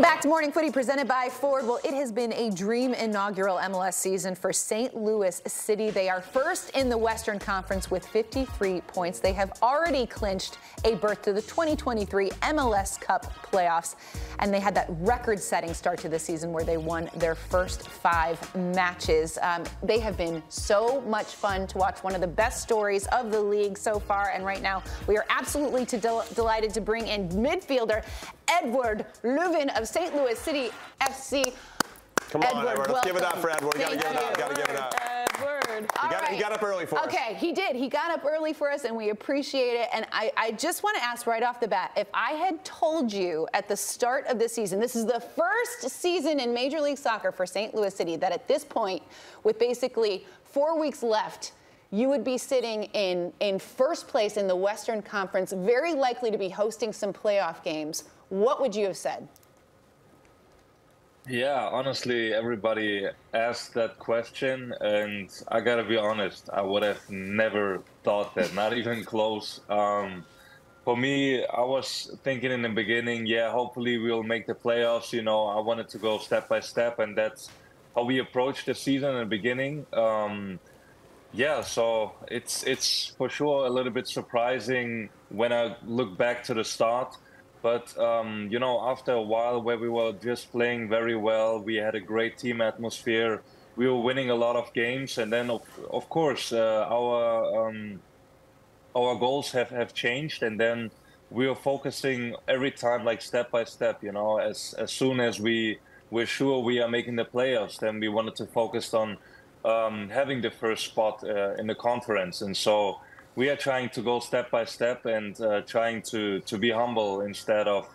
Back to Morning Footy presented by Ford. Well, it has been a dream inaugural MLS season for St. Louis City. They are first in the Western Conference with 53 points. They have already clinched a berth to the 2023 MLS Cup playoffs, and they had that record-setting start to the season where they won their first 5 matches. They have been so much fun to watch, one of the best stories of the league so far, and right now we are absolutely delighted to bring in midfielder Eduard Löwen of St. Louis City FC. Come on, Eduard. Let's give it up for Eduard. Gotta give it up. Gotta give it up. He got up early for us. Okay, he did. He got up early for us, and we appreciate it. And I just want to ask right off the bat, if I had told you at the start of this season, this is the first season in Major League Soccer for St. Louis City, that at this point, with basically 4 weeks left, you would be sitting in first place in the Western Conference, very likely to be hosting some playoff games, what would you have said? Yeah, honestly, everybody asked that question, and I gotta be honest, I would have never thought that, not even close. For me, I was thinking in the beginning, yeah, hopefully we'll make the playoffs. You know, I wanted to go step by step, and that's how we approached the season in the beginning. Yeah, so it's for sure a little bit surprising when I look back to the start. But, you know, after a while where we were just playing very well, we had a great team atmosphere, we were winning a lot of games, and then, of course, our goals have changed, and then we were focusing every time, like, step by step, you know, as soon as we were sure we are making the playoffs, then we wanted to focus on having the first spot in the conference, and so we are trying to go step by step and trying to be humble instead of,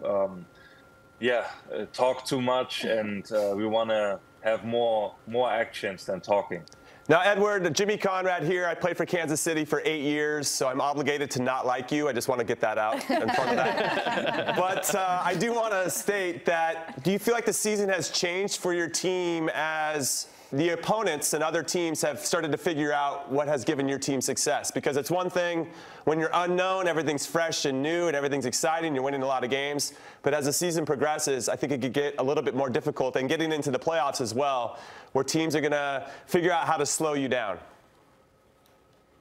talk too much. And we want to have more actions than talking. Now, Eduard, Jimmy Conrad here. I played for Kansas City for 8 years, so I'm obligated to not like you. I just want to get that out in front of that. But I do want to state that, do you feel like the season has changed for your team as the opponents and other teams have started to figure out what has given your team success? Because it's one thing when you're unknown, everything's fresh and new and everything's exciting, you're winning a lot of games. But as the season progresses, I think it could get a little bit more difficult, and getting into the playoffs as well, where teams are going to figure out how to slow you down.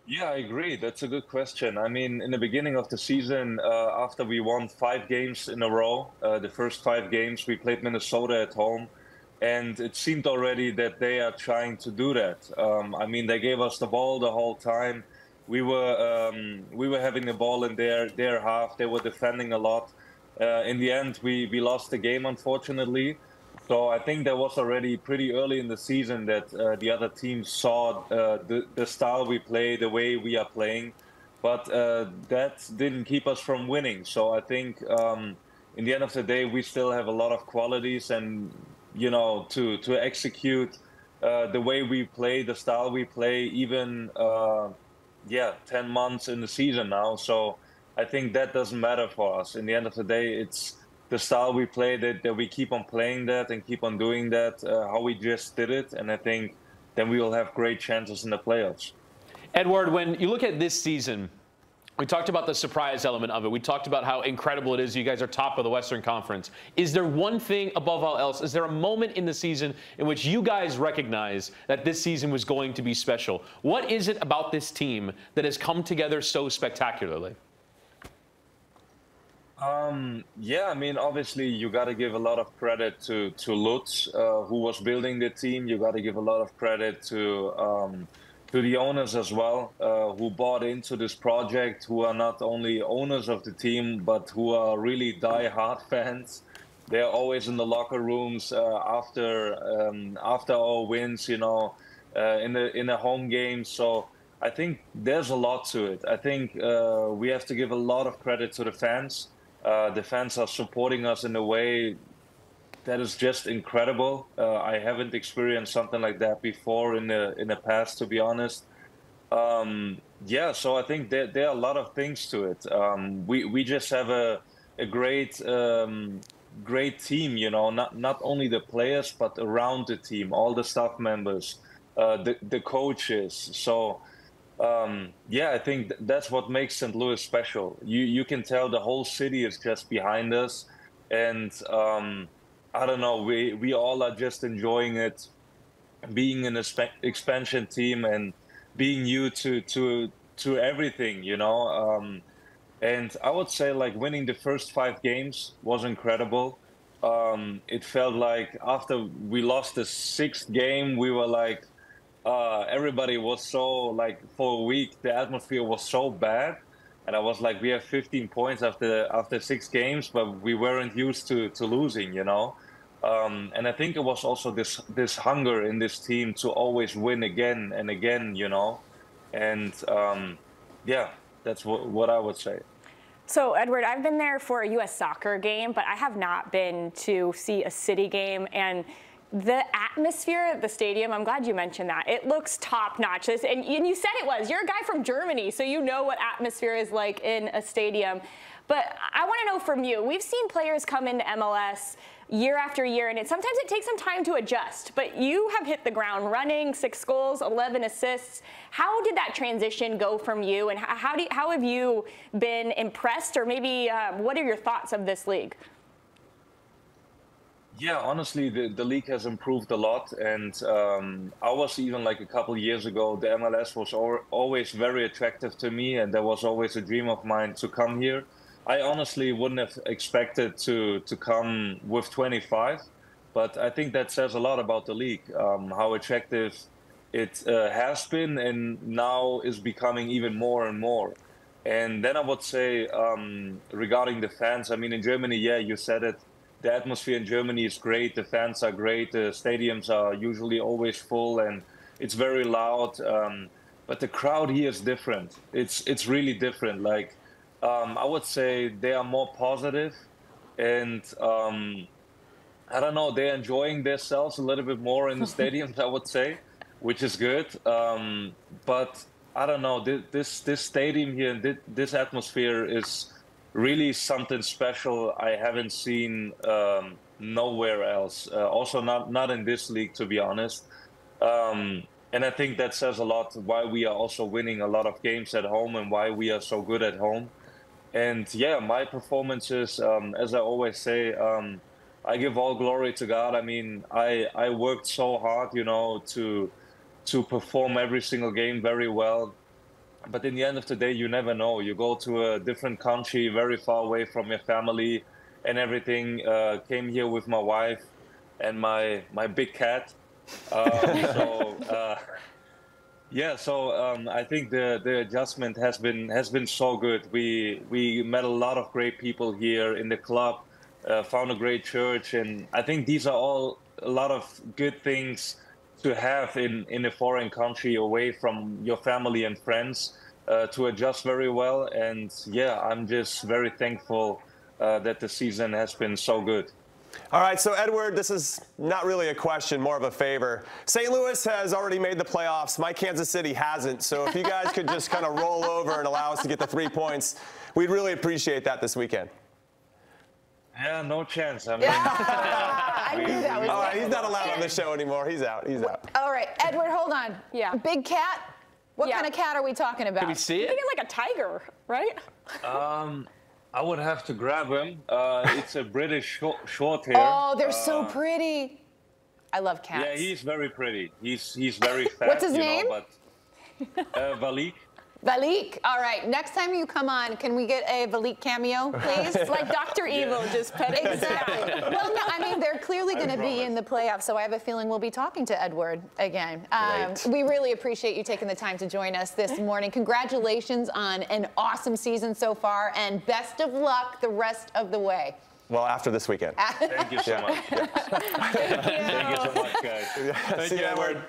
Yeah, I agree. That's a good question. I mean, in the beginning of the season, after we won 5 games in a row, the first 5 games, we played Minnesota at home. And it seemed already that they are trying to do that. I mean, they gave us the ball the whole time. We were having the ball in their half. They were defending a lot. In the end, we lost the game, unfortunately. So I think that was already pretty early in the season that the other teams saw the style we play, the way we are playing. But that didn't keep us from winning. So I think in the end of the day, we still have a lot of qualities, and you know, to execute the way we play, the style we play, even, 10 months in the season now. So I think that doesn't matter for us. In the end of the day, it's the style we play that we keep on playing that and keep on doing that, how we just did it. And I think then we will have great chances in the playoffs. Eduard, when you look at this season, we talked about the surprise element of it. We talked about how incredible it is. You guys are top of the Western Conference. Is there one thing above all else? Is there a moment in the season in which you guys recognize that this season was going to be special? What is it about this team that has come together so spectacularly? I mean, obviously, you got to give a lot of credit to Lutz, who was building the team. You got to give a lot of credit to the owners as well, who bought into this project, who are not only owners of the team, but who are really die-hard fans. They're always in the locker rooms after our wins, you know, in the home games. So I think there's a lot to it. I think we have to give a lot of credit to the fans. The fans are supporting us in a way that is just incredible. I haven't experienced something like that before in the past, to be honest. So I think there are a lot of things to it. We just have a great team, you know, not only the players, but around the team, all the staff members, the coaches. So, I think that's what makes St. Louis special. You can tell the whole city is just behind us. And I don't know, we all are just enjoying it, being an expansion team and being new to everything, you know. And I would say, like, winning the first 5 games was incredible. It felt like after we lost the 6th game, we were like, everybody was so, like, for a week, the atmosphere was so bad. And I was like, we have 15 points after 6 games, but we weren't used to losing, you know. And I think it was also this hunger in this team to always win again and again, you know. And, yeah, that's what I would say. So, Eduard, I've been there for a U.S. soccer game, but I have not been to see a city game. And the atmosphere at the stadium, I'm glad you mentioned that. It looks top-notch. And you said it was. You're a guy from Germany, so you know what atmosphere is like in a stadium. But I want to know from you, we've seen players come into MLS year after year, and sometimes it takes some time to adjust. But you have hit the ground running, 6 goals, 11 assists. How did that transition go from you, and how have you been impressed, or maybe what are your thoughts of this league? Yeah, honestly, the league has improved a lot, and I was even like a couple years ago, the MLS was always very attractive to me, and there was always a dream of mine to come here. I honestly wouldn't have expected to come with 25, but I think that says a lot about the league, how attractive it has been and now is becoming even more and more. And then I would say regarding the fans, I mean, in Germany, yeah, you said it, the atmosphere in Germany is great, the fans are great, the stadiums are usually always full and it's very loud, but the crowd here is different. It's really different. Like, I would say they are more positive and, I don't know, they're enjoying themselves a little bit more in the stadiums, I would say, which is good. But I don't know, this stadium here, and this atmosphere is really something special I haven't seen nowhere else. Also not in this league, to be honest. And I think that says a lot why we are also winning a lot of games at home and why we are so good at home. And yeah, my performances, as I always say, I give all glory to God. I mean, I worked so hard, you know, to perform every single game very well. But in the end of the day, you never know. You go to a different country, very far away from your family and everything. Came here with my wife and my big cat. Yeah, so I think the adjustment has been so good. We met a lot of great people here in the club, found a great church, and I think these are all a lot of good things to have in a foreign country, away from your family and friends, to adjust very well. And yeah, I'm just very thankful that the season has been so good. All right, so Eduard, this is not really a question, more of a favor. St. Louis has already made the playoffs. My Kansas City hasn't. So if you guys could just kind of roll over and allow us to get the 3 points, we'd really appreciate that this weekend. Yeah, no chance. I mean, I knew that was all right, he's not allowed on the show anymore. He's out. He's out. All right, Eduard, hold on. Yeah. Big cat? What kind of cat are we talking about? Can we see it? I think it's like a tiger, right? I would have to grab him. It's a British short hair. Oh, they're so pretty. I love cats. Yeah, he's very pretty. He's very fat. What's his name? But Valik. Valik. All right. Next time you come on, can we get a Valik cameo, please? Like Dr. Evil, just petting his cat. Exactly. Well, no, I mean, they're clearly going to be in the playoffs, so I have a feeling we'll be talking to Eduard again. We really appreciate you taking the time to join us this morning. Congratulations on an awesome season so far, and best of luck the rest of the way. Well, after this weekend. Thank you so much. Thank you so much, guys. Thank you, Eduard.